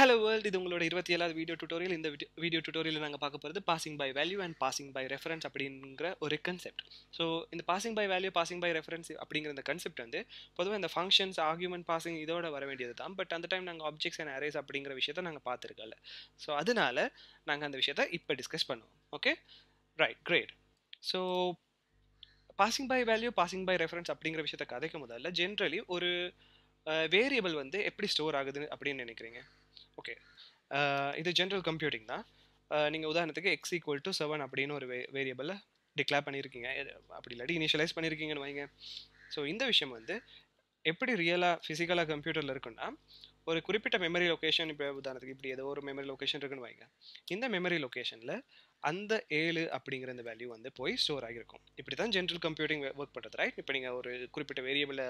Hello world, this is the video tutorial. In the video tutorial, we will see passing by value and passing by reference as a concept. So, in the passing by value, passing by reference, the concept is the functions, argument passing, but at the time, we will objects and arrays. So, that's why we will discuss this. Okay? Right, great. So, passing by value, passing by reference, generally, a variable is stored in the variable. Okay, this is general computing. You can declare x equal to 7 variable initialize. So, in this case, எப்படி real physical computer ஒரு குறிப்பிட்ட memory location memory location இந்த memory location அந்த 7 அப்படிங்கற அந்த value போய் store ஆகிருக்கும். இப்படி தான் ஜெனரல் கம்ப்யூட்டிங் வர்க் பண்றது, ரைட்? இப்போ நீங்க ஒரு குறிப்பிட்ட வேரியபிளை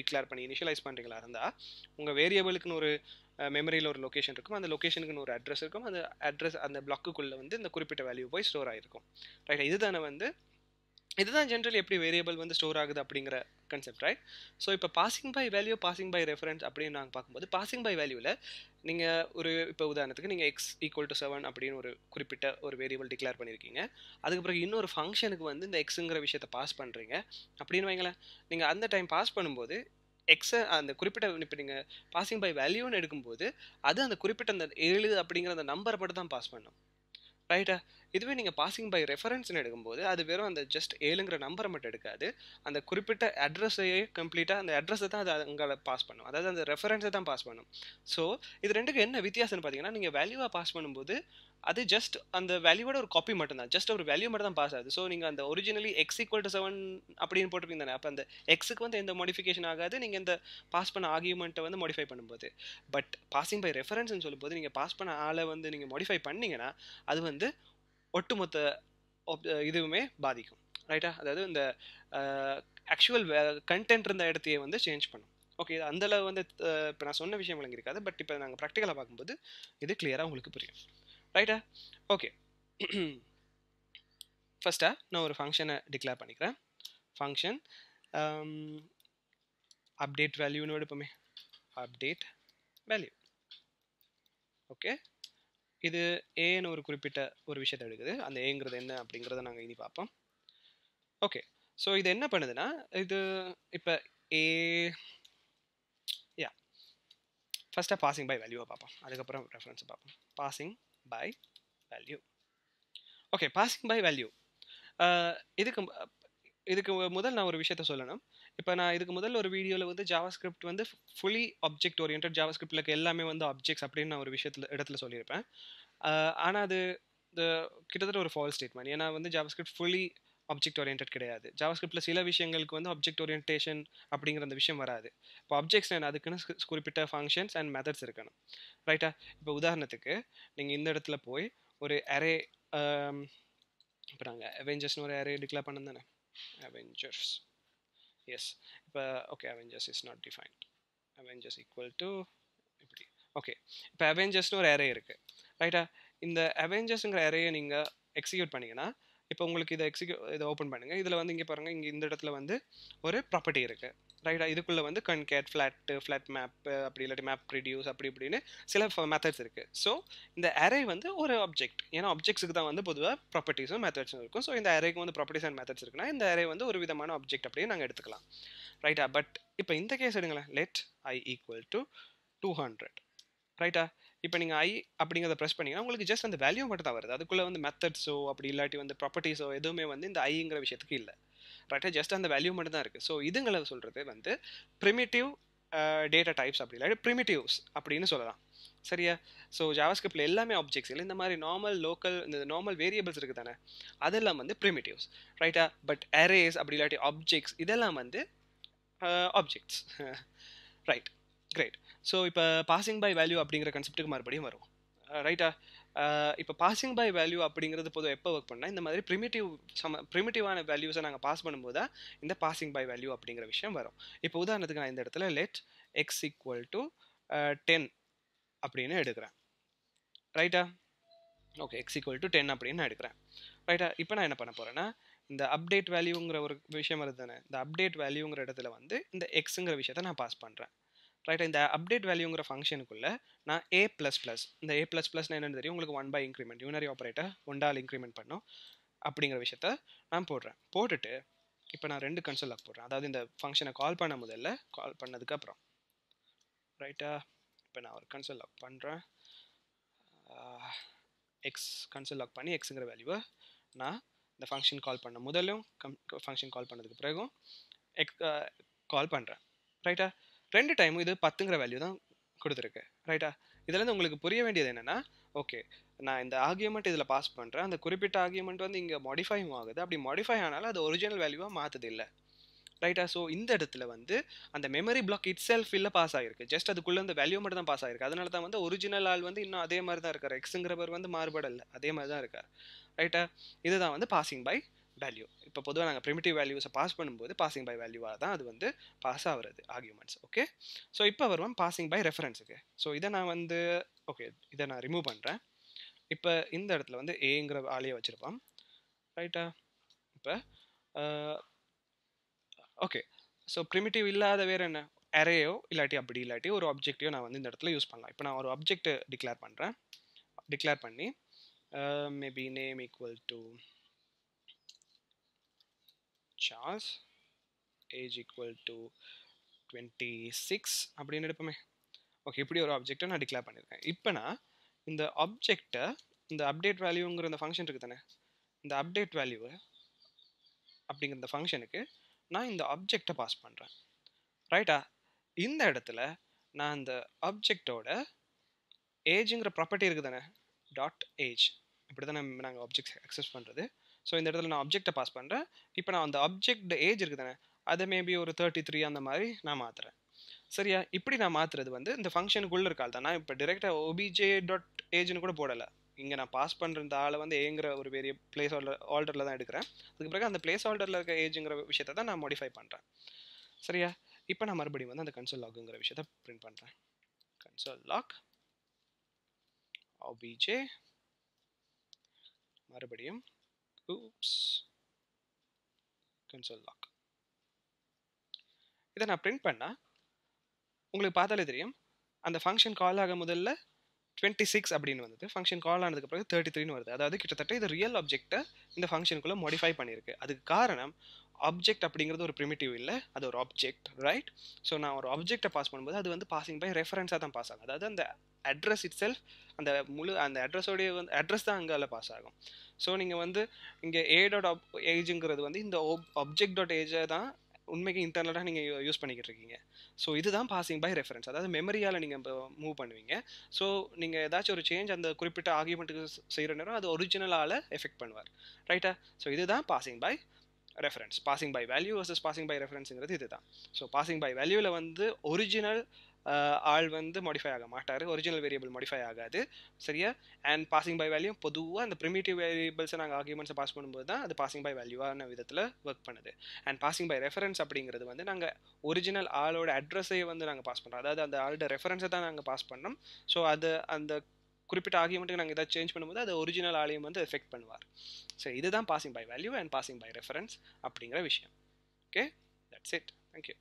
டிக்ளேர் பண்ணி இனிஷியலைஸ் பண்றீங்களா இருந்தா உங்க வேரியபிளுக்கு ஒரு மெமரியில ஒரு லொகேஷன் இருக்கும், அந்த லொகேஷனுக்கு ஒரு அட்ரஸ் இருக்கும், அந்த அட்ரஸ் அந்த பிளாக்குக்குள்ள இந்த குறிப்பிட்ட வேல்யூ போய் ஸ்டோர் ஆகிருக்கும், ரைட்? இதுதானே இதுதான் ஜெனரலி எப்படி வேரியபிள் ஸ்டோர் ஆகுது அப்படிங்கற concept, right? So ipo passing by value passing by reference appadi naanga paakumbodhu passing by value la neenga oru ipo udaharanathukku neenga x equal to 7 appadi oru kuripitta oru variable declare pannirkeenga adukapra innoru function ku inda x ngra vishayatha pass pandreenga appadi vaingala neenga andha time pass pannumbodhu x and the குறிப்பிட்ட passing by value nu edukumbodhu adu andha குறிப்பிட்ட andha 7 அப்படிங்கற அந்த number பட்டு தான் pass பண்ணும், right? இதுவே நீங்க passing by ரெஃபரன்ஸ்னு எடுக்கும்போது அது வெறும் அந்த ஜஸ்ட் 7ங்கற நம்பரை மட்டும் எடுக்காது, அந்த குறிப்பிட்ட அட்ரஸையே கம்ப்ளீட்டா அந்த அட்ரஸை தான் அது அங்க பாஸ் பண்ணும், அதாவது அந்த ரெஃபரன்ஸை தான் பாஸ் பண்ணும். சோ இது ரெண்டுக்கு என்ன வித்தியாசம்னு பாத்தீங்கன்னா நீங்க வேல்யூவா பாஸ் பண்ணும்போது அது ஜஸ்ட் அந்த வேல்யூவோட ஒரு காப்பி மட்டும் தான், ஜஸ்ட் ஒரு வேல்யூ மட்டும் தான் பாஸ் ஆகுது. சோ நீங்க அந்த ஒரிஜினலி x equal to 7 அப்படினு போட்டுப்பீங்க தானே, அப்ப அந்த x க்கு எந்த மாடிஃபிகேஷன் ஆகாது நீங்க இந்த பாஸ் பண்ண ஆர்கியுமென்ட்டை மாடிஃபை பண்ணும்போது. பட் பாசிங் பை ரெஃபரன்ஸ்னு சொல்லும்போது நீங்க பாஸ் பண்ண ஆளை நீங்க மாடிஃபை பண்ணீங்கனா அது ஒட்டுமொத்த இதுவுமே பாதிக்கும், ரைட்டா? அதாவது இந்த ஆக்சுவல் கண்டென்ட் இருந்த இடத்தையே சேஞ்ச் பண்ணும். ஓகே, அந்த அளவு இப்போ நான் சொன்ன விஷயம் விளங்கி இருக்காது, பட் இப்போ நாங்கள் ப்ராக்டிக்கலாக பார்க்கும்போது இது கிளியராக உங்களுக்கு புரியும், ரைட்டா? ஓகே, ஃபர்ஸ்டா நான் ஒரு ஃபங்க்ஷனை டிக்ளேர் பண்ணிக்கிறேன். ஃபங்க்ஷன் அப்டேட் வேல்யூன்னு எடுப்போமே, அப்டேட் வேல்யூ. ஓகே, இது ஏன்னு ஒரு குறிப்பிட்ட ஒரு விஷயத்தை எடுக்குது, அந்த ஏங்கிறது என்ன அப்படிங்கிறத நாங்கள் இனி பார்ப்போம். ஓகே, ஸோ இது என்ன பண்ணுதுன்னா இது இப்போ ஏ யா ஃபர்ஸ்ட்டாக பாசிங் பை வேல்யூவை பார்ப்போம், அதுக்கப்புறம் ரெஃபரன்ஸை பார்ப்போம். Passing by value. Okay, passing by value இதுக்கு முதல் நான் ஒரு விஷயத்த சொல்லணும். இப்போ நான் இதுக்கு முதல்ல ஒரு வீடியோவில் ஜாவாஸ்கிரிப்ட் ஃபுல்லி ஆப்ஜெக்ட் ஓரியன்ட், ஜாவாஸ்கிரிப்டில் எல்லாமே ஆப்ஜெக்ட்ஸ் அப்படின்னு நான் ஒரு இடத்துல சொல்லியிருப்பேன். ஆனால் அது கிட்டத்தட்ட ஒரு ஃபால்ஸ் ஸ்டேட்மெண்ட். ஏன்னா ஜாவாஸ்கிரிப்ட் ஃபுல்லி ஆப்ஜெக்ட் ஓரியன்ட் கிடையாது. ஜாவாஸ்கிரிப்டில் சில விஷயங்களுக்கு ஆப்ஜெக்ட் ஓரியன்டேஷன் அப்படிங்கிற அந்த விஷயம் வராது. இப்போ ஆப்ஜெக்ட்ஸ் என்ன, அதுக்குன்னு குறிப்பிட்ட ஃபங்க்ஷன்ஸ் அண்ட் மெத்தட்ஸ் இருக்கணும், ரைட்டா? இப்போ உதாரணத்துக்கு நீங்கள் இந்த இடத்துல போய் ஒரு அரே, இப்போ நாங்கள் அவெஞ்சர்ஸ்னு ஒரு அரே டிக்ளேர் பண்ணணும் தானே, Avengers, yes. Okay, Avengers is not defined. Avengers equal to, okay, இப்போ அவெஞ்சர்ஸ்னு ஒரு அரே இருக்கு, ரைட்டா? இந்த அவெஞ்சர்ஸ்ங்கிற அரேயை நீங்கள் எக்ஸிக்யூட் பண்ணீங்கன்னா, இப்போ உங்களுக்கு இதை இதை ஓப்பன் பண்ணுங்க. இதில் இங்கே பாருங்கள், இங்கே இந்த இடத்துல ஒரு ப்ராப்பர்ட்டி இருக்கு, ரைட்டா? இதுக்குள்ளே கன்கேட், ஃப்ளாட்டு, ஃப்ளாட் மேப், அப்படி இல்லாட்டி மேப் ப்ரொடியூஸ், அப்படி இப்படின்னு சில மெத்தட்ஸ் இருக்கு. ஸோ இந்த அரே ஒரு ஆப்ஜெக்ட், ஏன்னா ஆப்ஜெக்ட்ஸுக்கு தான் பொதுவாக ப்ராப்பர்ட்டிஸும் மெத்தட்ஸும் இருக்கும். ஸோ இந்த அரேக்கு ப்ராப்பர்ட்டிஸ் அண்ட் மெத்தட்ஸ் இருக்குன்னா இந்த அரே ஒரு விதமான ஆப்ஜெக்ட் அப்படின்னு நாங்கள் எடுத்துக்கலாம், ரைட்டா? பட் இப்போ இந்த கேஸ் எடுங்களேன், லெட் ஐ ஈக்குவல் டு 200, ரைட்டா? இப்போ நீங்கள் ஐ அப்படிங்கிறத ப்ரெஸ் பண்ணிங்கன்னா உங்களுக்கு ஜஸ்ட் அந்த வேல்யூ மட்டும் தான் வருது, அதுக்குள்ளே மெத்தட்ஸோ அப்படி இல்லாட்டி ப்ராப்பர்ட்டிஸோ எதுவுமே இந்த ஐங்கிற விஷயத்துக்கு இல்லை, ரைட்டா? ஜஸ்ட் அந்த வேல்யூ மட்டும் தான் இருக்குது. ஸோ இதுங்களை சொல்கிறது ப்ரிமிட்டிவ் டேட்டா டைப்ஸ் அப்படி இல்லாட்டி ப்ரிமிட்டிவ்ஸ் அப்படின்னு சொல்லலாம், சரியா? ஸோ ஜாவாஸ்கிரிப்டில் எல்லாமே ஆப்ஜெக்ட்ஸ் இல்லை, இந்த மாதிரி நார்மல் லோக்கல் இந்த நார்மல் வேரியபிள்ஸ் இருக்குது தானே, அதெல்லாம் ப்ரிமிட்டிவ்ஸ், ரைட்டா? பட் அரேஸ் அப்படி இல்லாட்டி ஆப்ஜெக்ட்ஸ் இதெல்லாம் ஆப்ஜெக்ட்ஸ், ரைட்? கிரேட். ஸோ இப்போ பாசிங் பை வேல்யூ அப்படிங்கிற கான்செப்ட்டுக்கு மறுபடியும் வரும், ரைட்டா? இப்போ பாசிங் பை வேல்யூ அப்படிங்கிறது பொதுவாக எப்போ ஒர்க் பண்ணால் இந்த மாதிரி ப்ரிமிட்டிவான வேல்யூஸை நாங்கள் பாஸ் பண்ணும்போது தான் இந்த பாசிங் பை வேல்யூ அப்படிங்கிற விஷயம் வரும். இப்போ உதாரணத்துக்கு நான் இந்த இடத்துல லெட் எக்ஸ் ஈக்குவல் டு 10 அப்படின்னு எடுக்கிறேன், ரைட்டா? ஓகே, எக்ஸ் ஈக்குவல் டு 10 அப்படின்னு நான் எடுக்கிறேன், ரைட்டா? இப்போ நான் என்ன பண்ண போகிறேன்னா இந்த அப்டேட் வேல்யூங்கிற ஒரு விஷயம் வருது தானே, இந்த அப்டேட் வேல்யூங்கிற இடத்துல இந்த எக்ஸுங்கிற விஷயத்தை நான் பாஸ் பண்ணுறேன், right? In the update value function na a plus plus. In the a plus plus na enna theriyum ungalku 1 by increment unary operator 1 dal increment pannom அப்படிங்கற விஷயத்தை நான் போடுறேன். போட்டுட்டு இப்போ நான் ரெண்டு கன்சோல் லாக் போடுறேன். அதாவது இந்த ஃபங்க்ஷனை கால் பண்ண முதல்ல கால் பண்ணதுக்கு அப்புறம் ரைட்டா இப்போ நான் ஒரு கன்சோல் லாக் பண்றேன். எக்ஸ் கன்சோல் லாக் பண்ணி எக்ஸ்ங்கற வேல்யூவை நான் இந்த ஃபங்க்ஷன் கால் பண்ண முதல்லும் ஃபங்க்ஷன் கால் பண்ணதுக்கு பிறகும் எக்ஸ் கால் பண்றேன். ரைட்டா ரெண்டு டைமும் இது 10ங்கற வேல்யூ தான் கொடுத்திருக்கு. ரைட்டா இதல இருந்து உங்களுக்கு புரிய வேண்டியது என்னன்னா ஓகே நான் இந்த ஆர்குமென்ட் இதல பாஸ் பண்றேன். அந்த குறிப்பிட்ட ஆர்குமென்ட் வந்து இங்க modify ஆகுது. அப்படி modify ஆனால அது ஒரிஜினல் வேல்யூவா மாத்துது இல்ல. ரைட்டா சோ இந்த இடத்துல வந்து அந்த மெமரி block itself இல்ல பாஸ் ஆயிருக்கு. ஜஸ்ட் அதுக்குள்ள அந்த வேல்யூ மட்டும் தான் பாஸ் ஆயிருக்கு. அதனால தான் வந்து ஒரிஜினல் ஆல் வந்து இன்னும் அதே மாதிரி தான் இருக்காரு. xங்கறவர் வந்து மாறுபடல. அதே மாதிரி தான் இருக்காரு. ரைட்டா இதுதான் வந்து passing by value. இப்போ பொதுவா நாங்க primitive values பாஸ் பண்ணும்போது passing by value ஆ தான் அது வந்து பாஸ் ஆவறது arguments. ஓகே சோ இப்போ வருவோம் passing by reference க்கு. சோ இத நான் வந்து ஓகே இத நான் ரிமூவ் பண்றேன். இப்போ இந்த இடத்துல வந்து a ங்கற ஆளே வச்சிருப்போம். ரைட்டா இப்போ ஓகே சோ primitive இல்லாத வேற என்ன arrayயோ இல்லாட்டி அப்படி இல்லாட்டி ஒரு ஆப்ஜெக்ட்யோ நான் வந்து இந்த இடத்துல யூஸ் பண்ணலாம். இப்போ நான் ஒரு ஆப்ஜெக்ட் டிக்ளேர் பண்றேன். டிக்ளேர் பண்ணி maybe name equal to Charles, age equal to 26 அப்படின்னு எடுப்போமே. ஓகே இப்படி ஒரு ஆப்ஜெக்ட்டை நான் டிக்ளேர் பண்ணிருக்கேன். இப்போ நான் இந்த ஆப்ஜெக்ட்டை இந்த அப்டேட் வேல்யூங்கிற அந்த ஃபங்க்ஷன் இருக்கு தானே, இந்த அப்டேட் வேல்யூ அப்படிங்கிற அந்த ஃபங்க்ஷனுக்கு நான் இந்த ஆப்ஜெக்ட்டை பாஸ் பண்ணுறேன். ரைட்டா இந்த இடத்துல நான் இந்த ஆப்ஜெக்டோட ஏஜுங்கிற ப்ராப்பர்ட்டி இருக்கு தானே டாட் ஏஜ், இப்படி தானே நாங்கள் ஆப்ஜெக்ட் அக்சஸ் பண்ணுறது. ஸோ இந்த இடத்துல நான் ஆப்ஜெக்டை பாஸ் பண்ணுறேன். இப்போ நான் அந்த ஆப்ஜெக்ட் ஏஜ் இருக்குது தானே அதை மேபி ஒரு 33 அந்த மாதிரி நான் மாற்றுறேன். சரியா இப்படி நான் மாற்றுறது வந்து இந்த ஃபங்க்ஷனுக்குள்ளே இருக்கால் தான். நான் இப்போ டிரெக்டாக ஓபிஜே டாட் ஏஜ்னு கூட போடலை. இங்கே நான் பாஸ் பண்ணுற இந்த ஆளை வந்து ஏங்கிற ஒரு பெரிய பிளேஸ் ஆல்டரில் தான் எடுக்கிறேன். அதுக்கு பிறகு அந்த பிளேஸ் ஆல்டரில் இருக்க ஏஜுங்கிற விஷயத்தை தான் நான் மாடிஃபை பண்ணுறேன். சரியா இப்போ நான் மறுபடியும் வந்து அந்த கன்சோல் லாக்குங்கிற விஷயத்தை பிரிண்ட் பண்ணுறேன். கன்சோல் லாக் ஓபிஜே மறுபடியும் oops console log. இத நான் print பண்ணா உங்களுக்கு பார்த்தாலே தெரியும் அந்த ஃபங்க்ஷன் கால் ஆக முதல்ல 26 அப்படினு வந்தது. ஃபங்க்ஷன் கால் ஆனதுக்கு அப்புறம் 33 னு வருது. அதாவது கிட்டத்தட்ட இது ரியல் ஆப்ஜெக்ட்ட இந்த ஃபங்க்ஷனுக்குள்ள modify பண்ணிருக்கு. அதுக்கு காரணம் ஆப்ஜெக்ட் அப்படிங்கிறது ஒரு primitive இல்ல, அது ஒரு ஆப்ஜெக்ட், ரைட்? சோ நான் ஒரு ஆப்ஜெக்ட்ட பாஸ் பண்ணும்போது அது வந்து passing by reference ஆ தான் பாஸ் ஆகும். அதாவது அந்த address itself அந்த முழு அந்த அட்ரஸோட வந்து அட்ரஸ் தான் அங்கல பாஸ் ஆகும். சோ நீங்க வந்து இங்க a.ageங்கிறது வந்து இந்த object.age தான் உண்மைக்கு இன்டர்னலா நீங்க யூஸ் பண்ணிக்கிட்டு இருக்கீங்க. சோ இதுதான் passing by reference. அதாவது மெமரியால நீங்க மூவ் பண்ணுவீங்க. சோ நீங்க ஏதாச்சும் ஒரு சேஞ்ச் அந்த குறிப்பிட்ட ஆர்குமென்ட்க்கு செய்யற நேரம் அது ஒரிஜினலால எஃபெக்ட் பண்ணுவார். ரைட்டா சோ இதுதான் passing by reference. passing by value versus passing by referenceங்கிறது இதுதான். சோ passing by valueல வந்து ஒரிஜினல் ஆல் வந்து modify ஆக மாட்டாரு. ஒரிஜினல் வேரியபிள் modify ஆகாது. சரியா அண்ட் பாசிங் பை வேல்யூ பொதுவாக அந்த primitive variables நாங்கள் ஆர்குமெண்ட்ஸை பாஸ் பண்ணும்போது தான் அது பாசிங் பை வேல்யூவான விதத்தில் ஒர்க் பண்ணுது. அண்ட் பாசிங் பை ரெஃபரன்ஸ் அப்படிங்கிறது வந்து நாங்கள் ஒரிஜினல் ஆளோட அட்ரஸையே வந்து நாங்கள் பாஸ் பண்ணுறோம். அதாவது அந்த ஆளோட ரெஃபரன்ஸை தான் நாங்கள் பாஸ் பண்ணோம். ஸோ அது அந்த குறிப்பிட்ட ஆர்குமெண்ட்டுக்கு நாங்கள் ஏதாவது சேஞ்ச் பண்ணும்போது அது ஒரிஜினல் ஆளையும் வந்து எஃபெக்ட் பண்ணுவார். ஸோ இதுதான் passing by value and passing by reference அப்படிங்கிற விஷயம். Okay that's it. தேங்க்யூ.